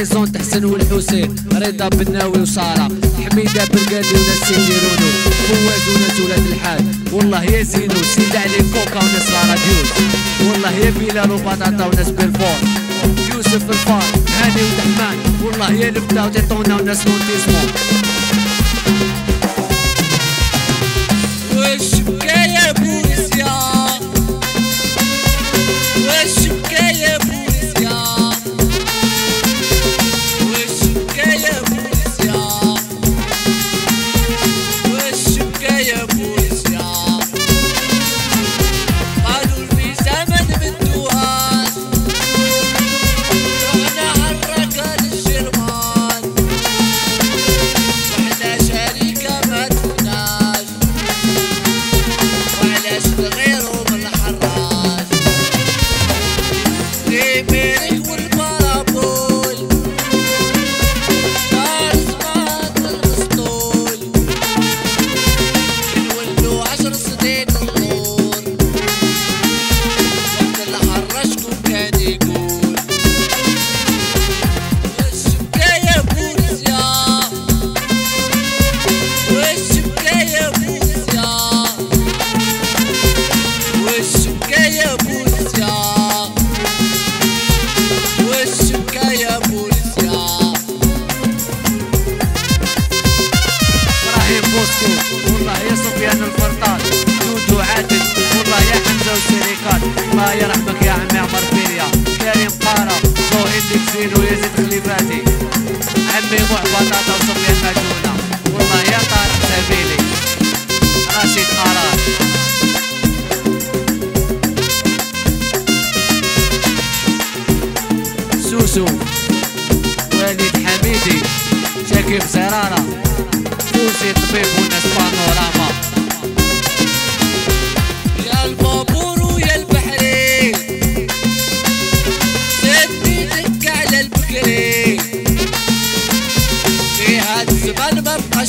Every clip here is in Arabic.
بريزون تحسن والحسين رضا بناوي وساره حميده برقادي وناس يديرونو فواز وناس ولاد الحاج والله يا زينو سيد علي كوكا وناس لاراديوز والله يا بلال وبطاطا وناس بالفور يوسف الفار هاني ودحمان والله يا لبدا وتيطونا وناس لونتيسمون والشبكة يا بوريسيا والشبكة يا بوريسيا الله يرحمك يا عمي عمر فيريا كريم قارة زوهيد زينو يزيد خليفاتي عمي بوع بطاطا وصفيان مجنونة والله يا طارق سبيلي رشيد قرار سوسو وليد حميدي شاكيب زرارة فوزي طبيب وناس بانوراما يا البابور ويا البحري سبني دك على البكري في هاد الزمان مبقاش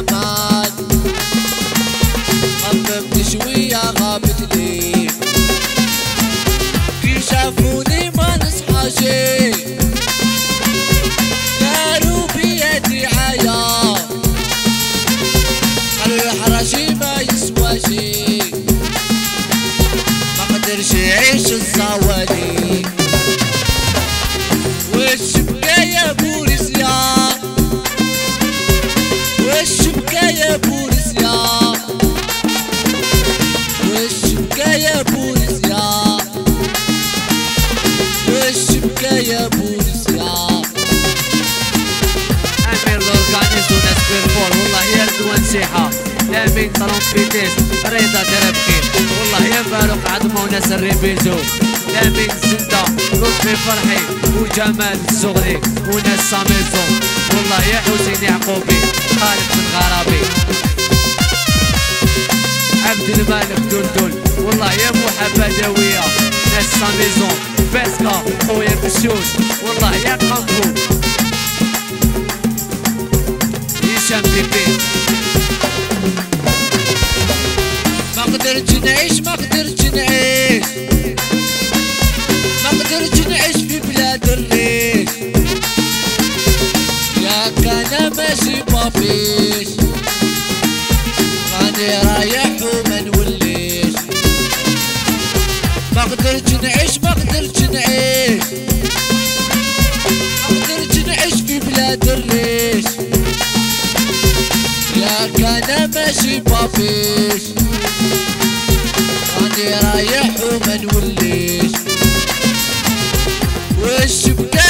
مال خممت شوية غابت لي كي شافوني ما نصحى شي دارو بيدي حيا قالو يا حراشي ما يسوى شي مقدرش يعيش الصوالي والشبكة يا بوريسيا والشبكة يا بوريسيا والشبكة يا بوريسيا والشبكة يا بوريسيا أمير الأورغانيز وناس بيرفور والله يا الدوان سيحة لامين ترمبيتيس رضا تربكين والله يا فاروق عظمه وناس الريبيزو لامين زنده لطفي فرحي وجمال الزغري وناس ساميزو والله يا حسين يعقوبي خالد بن غرابي عبد المالك دلدل والله يا محبه داويه ناس ساميزو باسكا خويا بشوش والله يا قنقو هشام بيبي ما قدرتش نعيش ما قدرتش نعيش في بلاد الريش ياك انا ماشي بابيش راني رايح وما نوليش ما قدرتش نعيش في بلاد الريش ياك انا ماشي بابيش راني رايح وما نوليش والشبكة